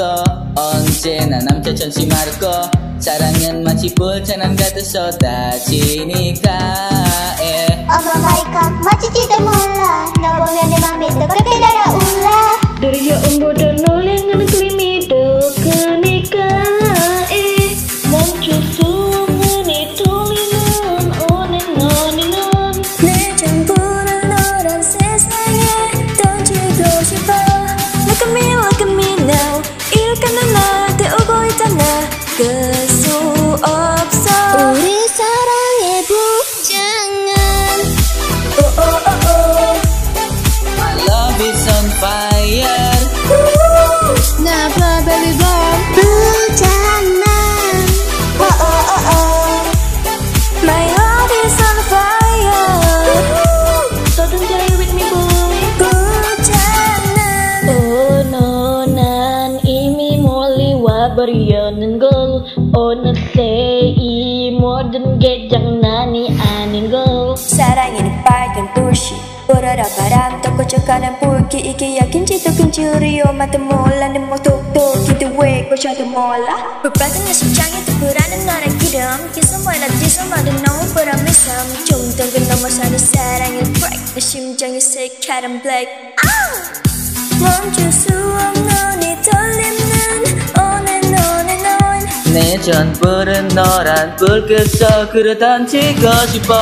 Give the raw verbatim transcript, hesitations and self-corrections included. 없어. 언제나 남자천치 마르고 사랑은 마치 불타남 같은 쏟아지니까. Oh my god, 맞지지도 몰라. 너 보면 내 맘이 뜨겁게 달아올라. 두려운 보도 놀래는 그림이도 크니까. 멈출 숨이 돌리는 오는 너는 넌 내 전부를 너란 세상에 던지고 싶어. Look at me, look at me now. 이룩한 나 태우고 있잖아. 끝 수 없어 우리 사랑의 부장은. 버리려는 걸 어느새 이 모든 게 장난이 아닌 걸. 사랑에는 빨간 불씨 불어라 바람도 꺼져가는 불길 이게 약인지도 긴지 엄마도 몰라 내 목독도 기도해 고쳐도 몰라. 불빠진 내 심장에도 불안은 너란 기름 기소 말라 뒤소 말은 너무 불안미섬 중독을 넘어서는 사랑의 break 내 심장이 새카란 black 멈출 수 없는 이 떨림은 내 전부는 너란 불길 속 그를 던지고 싶어.